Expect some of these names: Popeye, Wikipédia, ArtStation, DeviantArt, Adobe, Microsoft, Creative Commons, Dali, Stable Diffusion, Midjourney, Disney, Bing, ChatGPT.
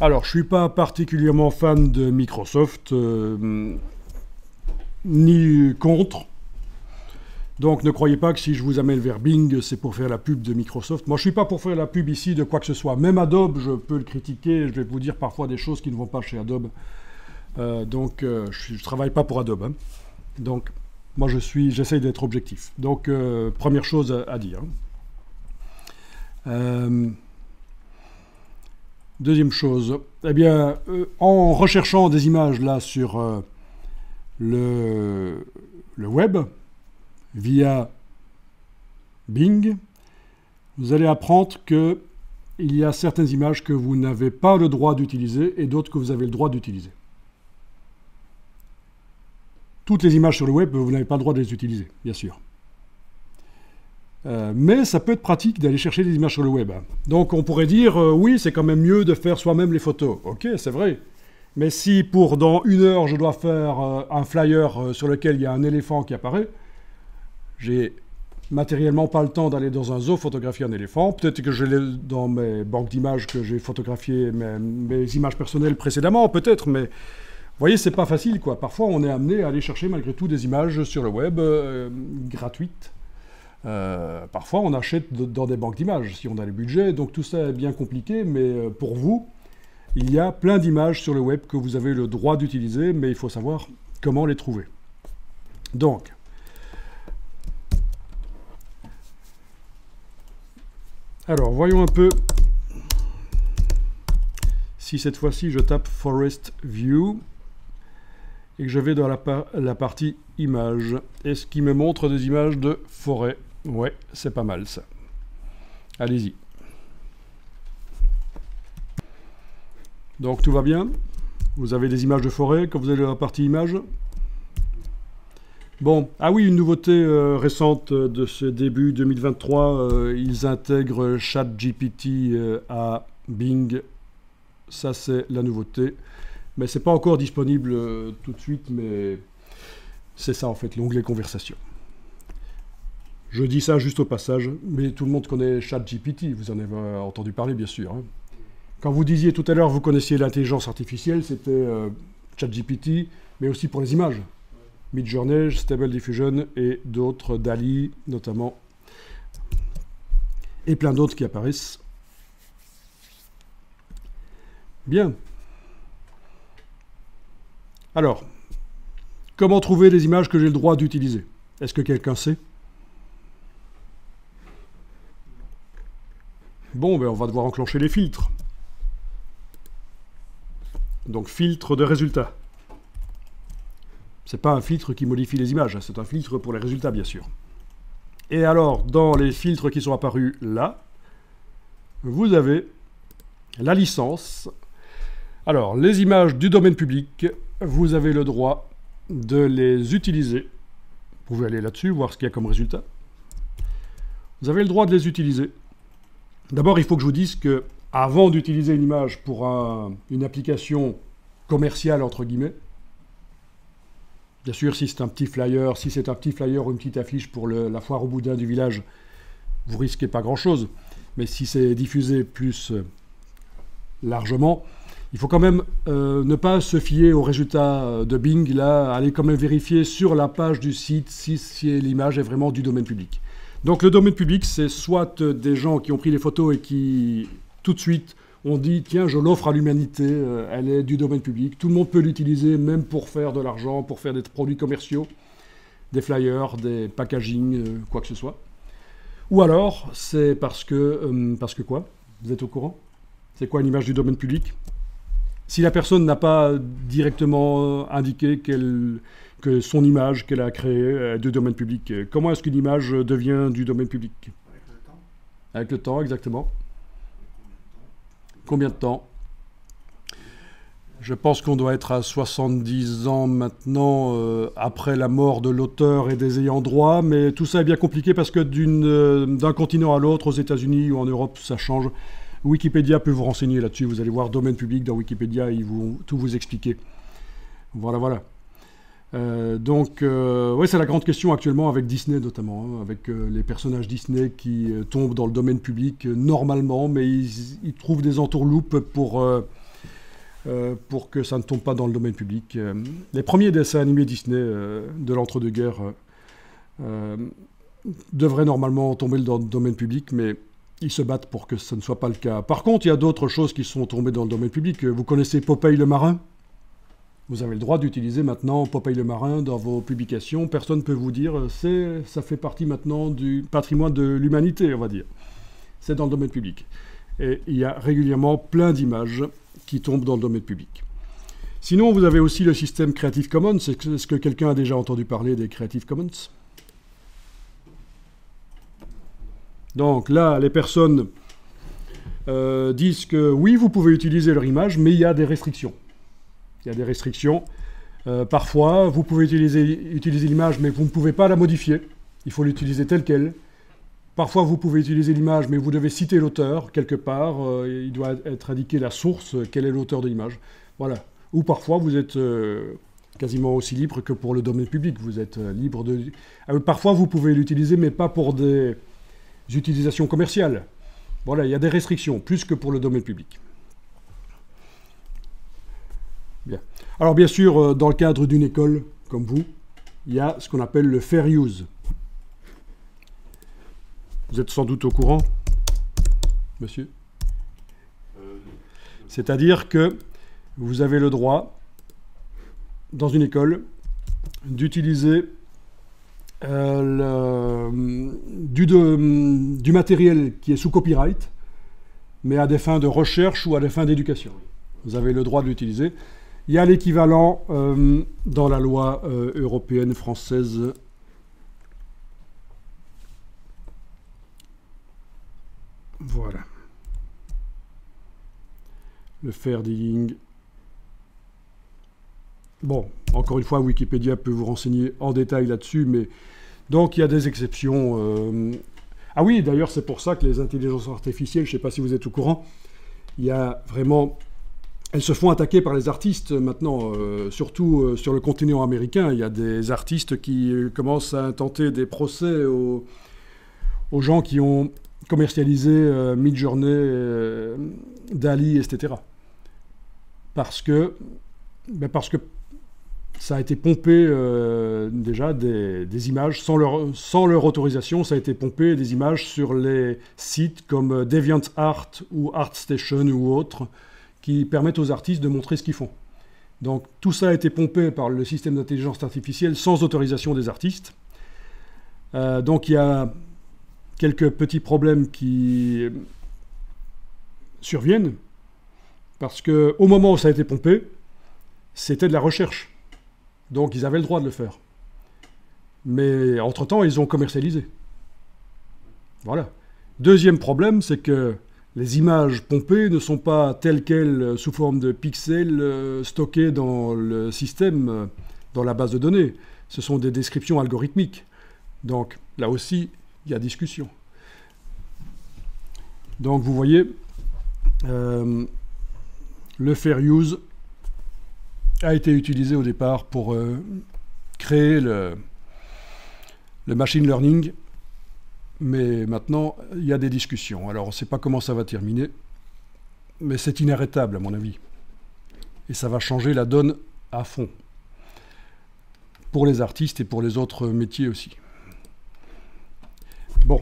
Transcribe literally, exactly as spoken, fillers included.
Alors, je suis pas particulièrement fan de Microsoft, euh, ni contre. Donc, ne croyez pas que si je vous amène vers Bing, c'est pour faire la pub de Microsoft. Moi, je ne suis pas pour faire la pub ici de quoi que ce soit. Même Adobe, je peux le critiquer. Je vais vous dire parfois des choses qui ne vont pas chez Adobe. Euh, donc, euh, je ne travaille pas pour Adobe. Hein. Donc, moi, je suis, j'essaye d'être objectif. Donc, euh, première chose à, à dire. Euh, deuxième chose. Eh bien, euh, en recherchant des images là sur euh, le, le web... via Bing, vous allez apprendre qu'il y a certaines images que vous n'avez pas le droit d'utiliser et d'autres que vous avez le droit d'utiliser. Toutes les images sur le web, vous n'avez pas le droit de les utiliser, bien sûr. Euh, mais ça peut être pratique d'aller chercher des images sur le web. Donc on pourrait dire, euh, oui, c'est quand même mieux de faire soi-même les photos. Ok, c'est vrai. Mais si pour dans une heure, je dois faire euh, un flyer euh, sur lequel il y a un éléphant qui apparaît, j'ai matériellement pas le temps d'aller dans un zoo photographier un éléphant. Peut-être que je l'ai dans mes banques d'images que j'ai photographiées, mes, mes images personnelles précédemment, peut-être, mais vous voyez, c'est pas facile, quoi. Parfois, on est amené à aller chercher malgré tout des images sur le web euh, gratuites. Euh, parfois, on achète de, dans des banques d'images, si on a les budgets, donc tout ça est bien compliqué, mais pour vous, il y a plein d'images sur le web que vous avez le droit d'utiliser, mais il faut savoir comment les trouver. Donc... alors, voyons un peu si cette fois-ci je tape Forest View et que je vais dans la, par la partie images. Est-ce qu'il me montre des images de forêt? Ouais, c'est pas mal ça. Allez-y. Donc, tout va bien. Vous avez des images de forêt quand vous allez dans la partie images. Bon, ah oui, une nouveauté euh, récente de ce début deux mille vingt-trois, euh, ils intègrent ChatGPT euh, à Bing. Ça, c'est la nouveauté. Mais ce n'est pas encore disponible euh, tout de suite, mais c'est ça, en fait, l'onglet conversation. Je dis ça juste au passage, mais tout le monde connaît ChatGPT. Vous en avez euh, entendu parler, bien sûr. Hein. Quand vous disiez tout à l'heure, vous connaissiez l'intelligence artificielle, c'était euh, ChatGPT, mais aussi pour les images. Midjourney, Stable Diffusion et d'autres, Dali notamment, et plein d'autres qui apparaissent. Bien. Alors, comment trouver les images que j'ai le droit d'utiliser? Est-ce que quelqu'un sait? Bon, ben on va devoir enclencher les filtres. Donc, filtre de résultats. Ce n'est pas un filtre qui modifie les images, c'est un filtre pour les résultats, bien sûr. Et alors, dans les filtres qui sont apparus là, vous avez la licence. Alors, les images du domaine public, vous avez le droit de les utiliser. Vous pouvez aller là-dessus, voir ce qu'il y a comme résultat. Vous avez le droit de les utiliser. D'abord, il faut que je vous dise que avant d'utiliser une image pour un, une application commerciale, entre guillemets, bien sûr, si c'est un petit flyer, si c'est un petit flyer ou une petite affiche pour le, la foire au boudin du village, vous risquez pas grand-chose. Mais si c'est diffusé plus euh, largement, il faut quand même euh, ne pas se fier aux résultats de Bing. Là, allez quand même vérifier sur la page du site si, si l'image est vraiment du domaine public. Donc le domaine public, c'est soit des gens qui ont pris les photos et qui, tout de suite, on dit, tiens, je l'offre à l'humanité, euh, elle est du domaine public. Tout le monde peut l'utiliser, même pour faire de l'argent, pour faire des produits commerciaux, des flyers, des packaging, euh, quoi que ce soit. Ou alors, c'est parce que... Euh, parce que quoi? Vous êtes au courant? C'est quoi une image du domaine public? Si la personne n'a pas directement indiqué qu'elle, que son image qu'elle a créée est du domaine public, comment est-ce qu'une image devient du domaine public? Avec le temps. Avec le temps, exactement. Combien de temps? Je pense qu'on doit être à soixante-dix ans maintenant, euh, après la mort de l'auteur et des ayants droit, mais tout ça est bien compliqué parce que d'un euh, continent à l'autre, aux États-Unis ou en Europe, ça change. Wikipédia peut vous renseigner là-dessus. Vous allez voir domaine public dans Wikipédia, ils vont tout vous expliquer. Voilà, voilà. Euh, donc, euh, ouais, c'est la grande question actuellement avec Disney notamment, hein, avec euh, les personnages Disney qui euh, tombent dans le domaine public euh, normalement, mais ils, ils trouvent des entourloupes pour euh, euh, pour que ça ne tombe pas dans le domaine public. Euh, les premiers dessins animés Disney euh, de l'entre-deux-guerres euh, euh, devraient normalement tomber dans le domaine public, mais ils se battent pour que ce ne soit pas le cas. Par contre, il y a d'autres choses qui sont tombées dans le domaine public. Vous connaissez Popeye le marin ? Vous avez le droit d'utiliser maintenant Popeye le marin dans vos publications. Personne ne peut vous dire, c'est, ça fait partie maintenant du patrimoine de l'humanité, on va dire. C'est dans le domaine public. Et il y a régulièrement plein d'images qui tombent dans le domaine public. Sinon, vous avez aussi le système Creative Commons. Est-ce que quelqu'un a déjà entendu parler des Creative Commons ? Donc là, les personnes euh, disent que oui, vous pouvez utiliser leur image, mais il y a des restrictions. Il y a des restrictions. Euh, parfois, vous pouvez utiliser, utiliser l'image, mais vous ne pouvez pas la modifier. Il faut l'utiliser telle qu'elle. Parfois, vous pouvez utiliser l'image, mais vous devez citer l'auteur quelque part. Euh, il doit être indiqué la source, quel est l'auteur de l'image. Voilà. Ou parfois, vous êtes euh, quasiment aussi libre que pour le domaine public. Vous êtes euh, libre de... Euh, parfois, vous pouvez l'utiliser, mais pas pour des utilisations commerciales. Voilà, il y a des restrictions, plus que pour le domaine public. Bien. Alors bien sûr, dans le cadre d'une école comme vous, il y a ce qu'on appelle le fair use. Vous êtes sans doute au courant, monsieur? C'est-à-dire que vous avez le droit, dans une école, d'utiliser... Euh, le, du, de, du matériel qui est sous copyright, mais à des fins de recherche ou à des fins d'éducation. Vous avez le droit de l'utiliser. Il y a l'équivalent euh, dans la loi euh, européenne, française. Voilà. Le fair dealing. Bon, encore une fois, Wikipédia peut vous renseigner en détail là-dessus, mais donc il y a des exceptions. Euh... Ah oui, d'ailleurs, c'est pour ça que les intelligences artificielles, je ne sais pas si vous êtes au courant, il y a vraiment... Elles se font attaquer par les artistes maintenant, euh, surtout euh, sur le continent américain. Il y a des artistes qui euh, commencent à intenter des procès aux, aux gens qui ont commercialisé euh, Midjourney, euh, Dali, et cetera. Parce que... Ben parce que ça a été pompé euh, déjà des, des images, sans leur, sans leur autorisation, ça a été pompé des images sur les sites comme DeviantArt ou ArtStation ou autres, qui permettent aux artistes de montrer ce qu'ils font. Donc tout ça a été pompé par le système d'intelligence artificielle sans autorisation des artistes. Euh, donc il y a quelques petits problèmes qui surviennent, parce qu'au moment où ça a été pompé, c'était de la recherche. Donc ils avaient le droit de le faire. Mais entre-temps, ils ont commercialisé. Voilà. Deuxième problème, c'est que les images pompées ne sont pas telles quelles sous forme de pixels euh, stockés dans le système, euh, dans la base de données. Ce sont des descriptions algorithmiques. Donc là aussi, il y a discussion. Donc vous voyez, euh, le fair use a été utilisé au départ pour euh, créer le, le machine learning, mais maintenant il y a des discussions. Alors on ne sait pas comment ça va terminer, mais c'est inarrêtable à mon avis. Et ça va changer la donne à fond, pour les artistes et pour les autres métiers aussi. Bon.